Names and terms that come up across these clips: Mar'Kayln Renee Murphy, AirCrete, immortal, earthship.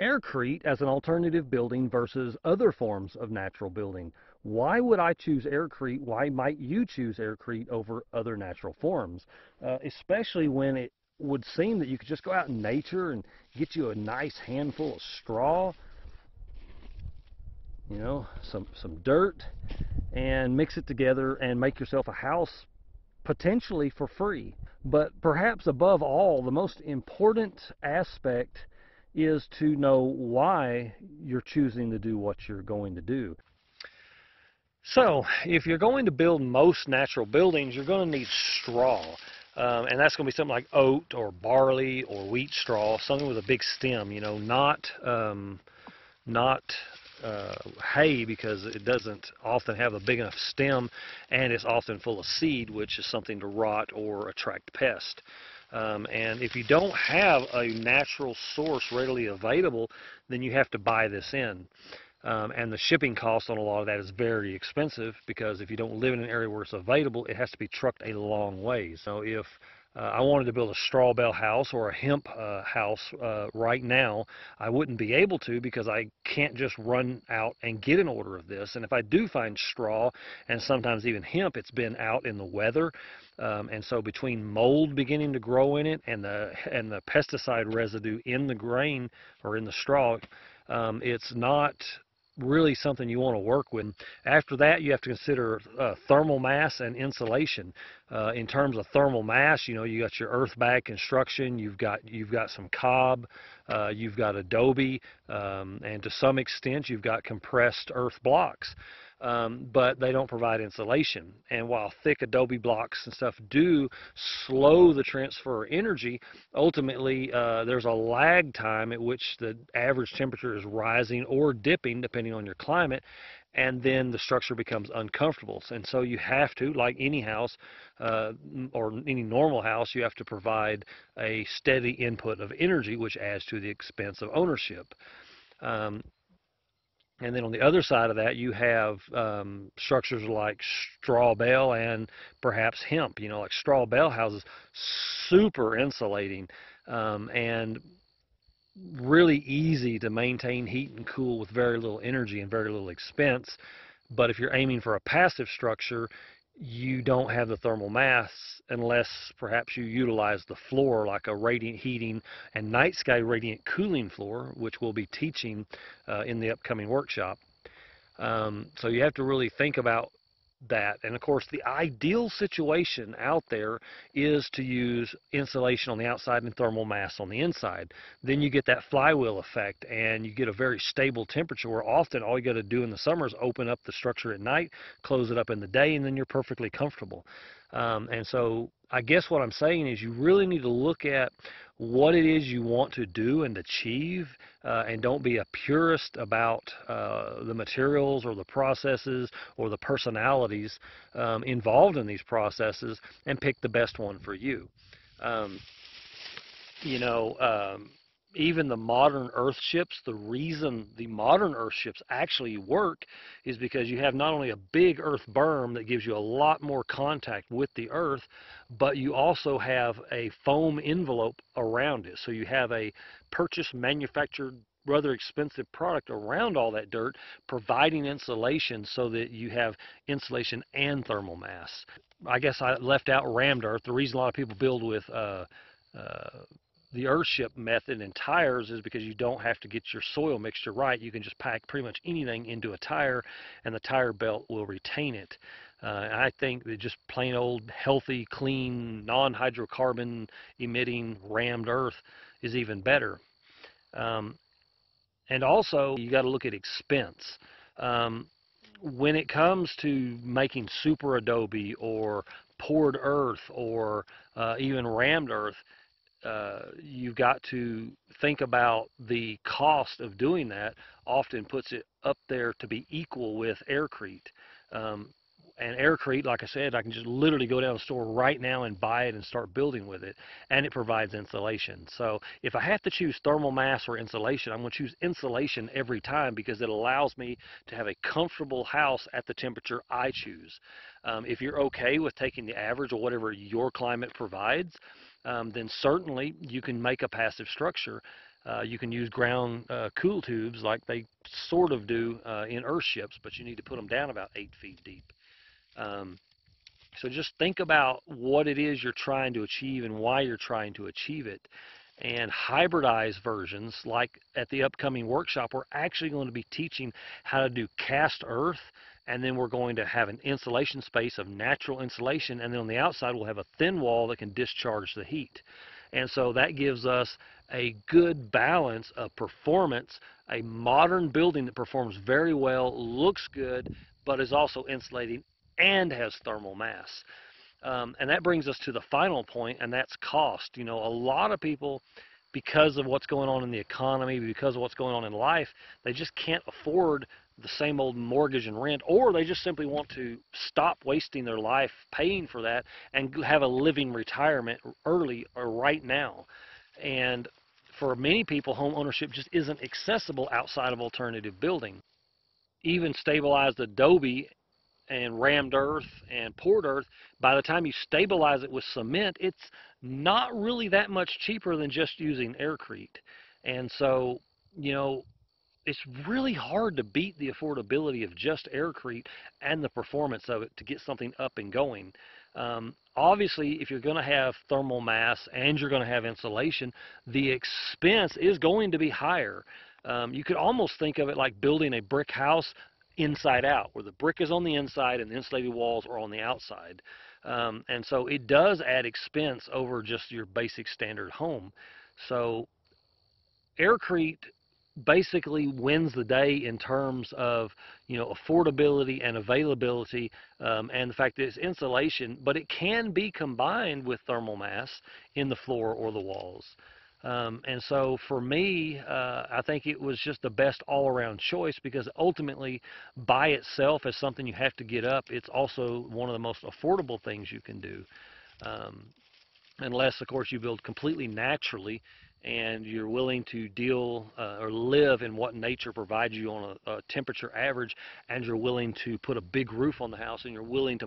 AirCrete as an alternative building versus other forms of natural building. Why would I choose AirCrete? Why might you choose AirCrete over other natural forms? Especially when it would seem that you could just go out in nature and get you a nice handful of straw, you know, some dirt, and mix it together and make yourself a house potentially for free. But perhaps above all, the most important aspect is to know why you're choosing to do what you're going to do. So if you're going to build most natural buildings, you're going to need straw. And that's going to be something like oat or barley or wheat straw, something with a big stem, you know, not hay, because it doesn't often have a big enough stem, and it's often full of seed, which is something to rot or attract pests. And if you don't have a natural source readily available, then you have to buy this in. And the shipping cost on a lot of that is very expensive, because if you don't live in an area where it's available, it has to be trucked a long ways. So if I wanted to build a straw bale house or a hemp house right now, I wouldn't be able to, because I can't just run out and get an order of this. And if I do find straw, and sometimes even hemp, it's been out in the weather. And so between mold beginning to grow in it and the pesticide residue in the grain or in the straw, it's not really something you want to work with. After that, you have to consider thermal mass and insulation. In terms of thermal mass, you know, you got your earth bag construction, you've got some cob, you've got adobe, and to some extent you've got compressed earth blocks, but they don't provide insulation. And while thick adobe blocks and stuff do slow the transfer of energy, ultimately there's a lag time at which the average temperature is rising or dipping depending on your climate, and then the structure becomes uncomfortable. And so you have to, like any house or any normal house, you have to provide a steady input of energy, which adds to the expense of ownership. And then on the other side of that, you have structures like straw bale and perhaps hemp, you know, like straw bale houses, super insulating and really easy to maintain heat and cool with very little energy and very little expense. But if you're aiming for a passive structure, you don't have the thermal mass, unless perhaps you utilize the floor like a radiant heating and night sky radiant cooling floor, which we'll be teaching in the upcoming workshop. So you have to really think about that. And of course, the ideal situation out there is to use insulation on the outside and thermal mass on the inside. Then you get that flywheel effect, and you get a very stable temperature, where often all you got to do in the summer is open up the structure at night, close it up in the day, and then you're perfectly comfortable. And so I guess what I'm saying is, you really need to look at what it is you want to do and achieve, and don't be a purist about the materials or the processes or the personalities involved in these processes, and pick the best one for you. Even the modern earth ships, the reason the modern earth ships actually work is because you have not only a big earth berm that gives you a lot more contact with the earth, but you also have a foam envelope around it. So you have a purchased, manufactured, rather expensive product around all that dirt, providing insulation, so that you have insulation and thermal mass. I guess I left out rammed earth. The reason a lot of people build with the earthship method in tires is because you don't have to get your soil mixture right. You can just pack pretty much anything into a tire, and the tire belt will retain it. I think that just plain old, healthy, clean, non-hydrocarbon emitting rammed earth is even better. And also, you got to look at expense. When it comes to making super adobe or poured earth or even rammed earth, you've got to think about the cost of doing that. Often puts it up there to be equal with AirCrete. And AirCrete, like I said, I can just literally go down to the store right now and buy it and start building with it. And it provides insulation. So if I have to choose thermal mass or insulation, I'm going to choose insulation every time, because it allows me to have a comfortable house at the temperature I choose. If you're okay with taking the average or whatever your climate provides, then certainly you can make a passive structure. You can use ground cool tubes like they sort of do in earthships, but you need to put them down about 8 feet deep. So just think about what it is you're trying to achieve and why you're trying to achieve it. And hybridized versions, like at the upcoming workshop, we're actually going to be teaching how to do cast earth, and then we're going to have an insulation space of natural insulation, and then on the outside we'll have a thin wall that can discharge the heat. And so that gives us a good balance of performance, a modern building that performs very well, looks good, but is also insulating and has thermal mass. And that brings us to the final point, and that's cost. You know, a lot of people, because of what's going on in the economy, because of what's going on in life, they just can't afford the same old mortgage and rent, or they just simply want to stop wasting their life paying for that and have a living retirement early or right now. And for many people, home ownership just isn't accessible outside of alternative building. Even stabilized adobe and rammed earth and poured earth, by the time you stabilize it with cement, it's not really that much cheaper than just using AirCrete. And so, you know, it's really hard to beat the affordability of just AirCrete and the performance of it to get something up and going. Obviously, if you're going to have thermal mass and you're going to have insulation, the expense is going to be higher. You could almost think of it like building a brick house inside out, where the brick is on the inside and the insulated walls are on the outside. And so it does add expense over just your basic standard home. So AirCrete basically wins the day in terms of, you know, affordability and availability, and the fact that it's insulation, but it can be combined with thermal mass in the floor or the walls. And so for me, I think it was just the best all-around choice, because ultimately by itself as something you have to get up, it's also one of the most affordable things you can do, unless of course you build completely naturally and you're willing to deal or live in what nature provides you on a temperature average, and you're willing to put a big roof on the house, and you're willing to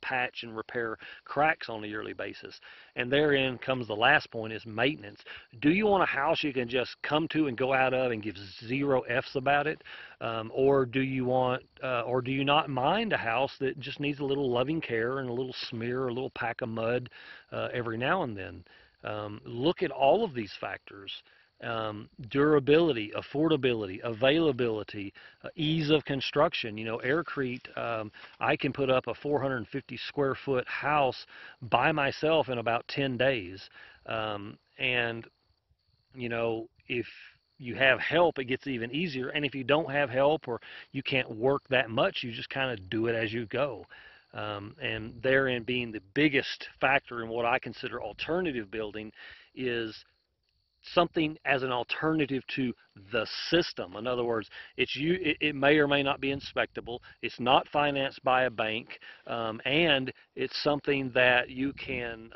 patch and repair cracks on a yearly basis. And therein comes the last point, is maintenance. Do you want a house you can just come to and go out of and give zero F's about it? Or do you want, or do you not mind a house that just needs a little loving care and a little smear, a little pack of mud every now and then? Look at all of these factors: durability, affordability, availability, ease of construction. You know, AirCrete, I can put up a 450 square foot house by myself in about 10 days. And, you know, if you have help, it gets even easier. And if you don't have help, or you can't work that much, you just kind of do it as you go. And therein being the biggest factor in what I consider alternative building is something as an alternative to the system. In other words, it may or may not be inspectable, it's not financed by a bank, and it's something that you can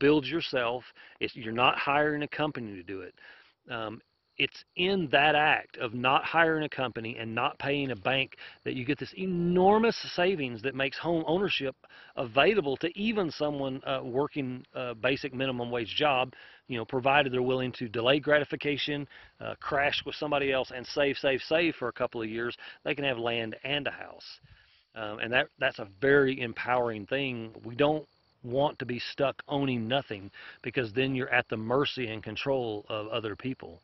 build yourself. You're not hiring a company to do it. It's in that act of not hiring a company and not paying a bank that you get this enormous savings that makes home ownership available to even someone working a basic minimum wage job, you know, provided they're willing to delay gratification, crash with somebody else, and save for a couple of years. They can have land and a house. And that's a very empowering thing. We don't want to be stuck owning nothing, because then you're at the mercy and control of other people.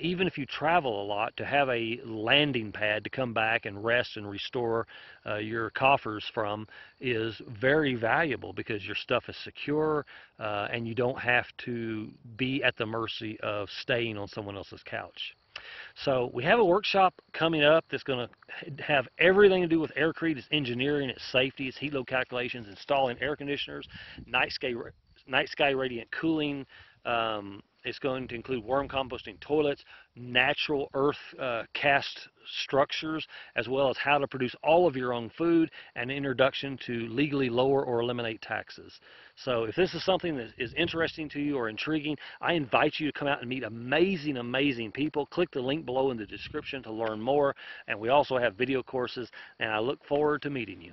Even if you travel a lot, to have a landing pad to come back and rest and restore your coffers from is very valuable, because your stuff is secure, and you don't have to be at the mercy of staying on someone else's couch. So we have a workshop coming up that's going to have everything to do with AirCrete. It's engineering, it's safety, it's heat load calculations, installing air conditioners, night sky radiant cooling. It's going to include worm composting toilets, natural earth cast structures, as well as how to produce all of your own food, and introduction to legally lower or eliminate taxes. So if this is something that is interesting to you or intriguing, I invite you to come out and meet amazing, amazing people. Click the link below in the description to learn more. And we also have video courses, and I look forward to meeting you.